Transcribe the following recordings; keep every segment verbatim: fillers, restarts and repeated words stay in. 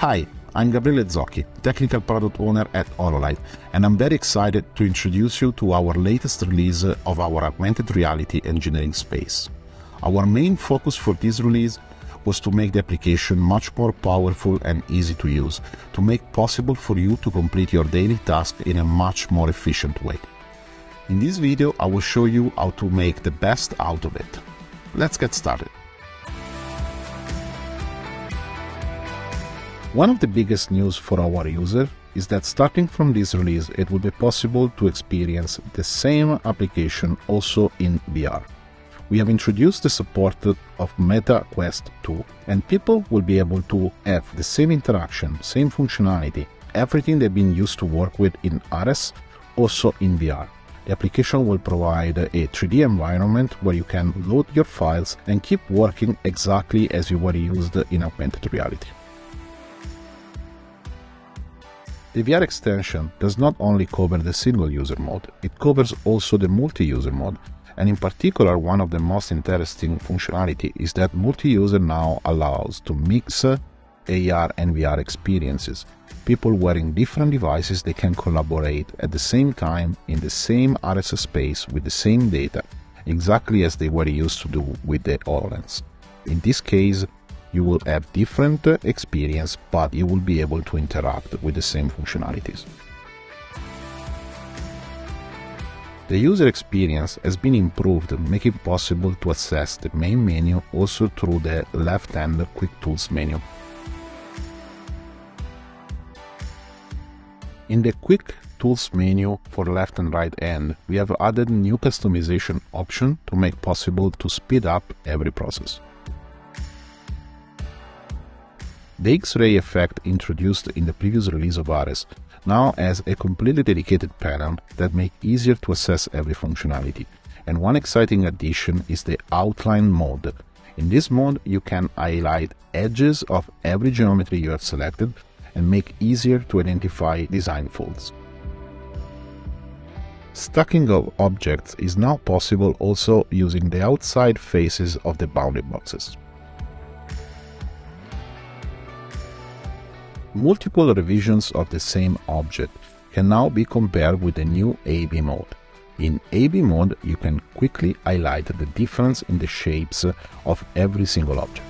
Hi, I'm Gabriele Zocchi, Technical Product Owner at HoloLight, and I'm very excited to introduce you to our latest release of our augmented reality engineering space. Our main focus for this release was to make the application much more powerful and easy to use, to make possible for you to complete your daily tasks in a much more efficient way. In this video, I will show you how to make the best out of it. Let's get started. One of the biggest news for our user is that starting from this release, it will be possible to experience the same application also in V R. We have introduced the support of MetaQuest two, and people will be able to have the same interaction, same functionality, everything they've been used to work with in R S, also in V R. The application will provide a three D environment where you can load your files and keep working exactly as you were used in augmented reality. The V R extension does not only cover the single-user mode, it covers also the multi-user mode. And in particular, one of the most interesting functionality is that multi-user now allows to mix A R and V R experiences. People wearing different devices, they can collaborate at the same time in the same R S space with the same data, exactly as they were used to do with the HoloLens. In this case, you will have different experience, but you will be able to interact with the same functionalities. The user experience has been improved, making it possible to access the main menu also through the left-hand Quick Tools menu. In the Quick Tools menu for left and right hand, we have added new customization option to make possible to speed up every process. The X-ray effect introduced in the previous release of R S now has a completely dedicated panel that makes it easier to assess every functionality. And one exciting addition is the outline mode. In this mode, you can highlight edges of every geometry you have selected and make it easier to identify design faults. Stacking of objects is now possible also using the outside faces of the bounding boxes. Multiple revisions of the same object can now be compared with the new A B mode. In A B mode, you can quickly highlight the difference in the shapes of every single object.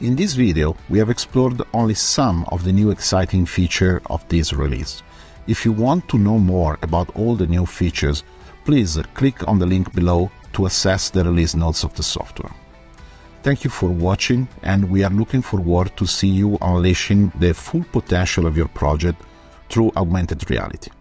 In this video, we have explored only some of the new exciting features of this release. If you want to know more about all the new features, please click on the link below to access the release notes of the software. Thank you for watching, and we are looking forward to see you unleashing the full potential of your project through augmented reality.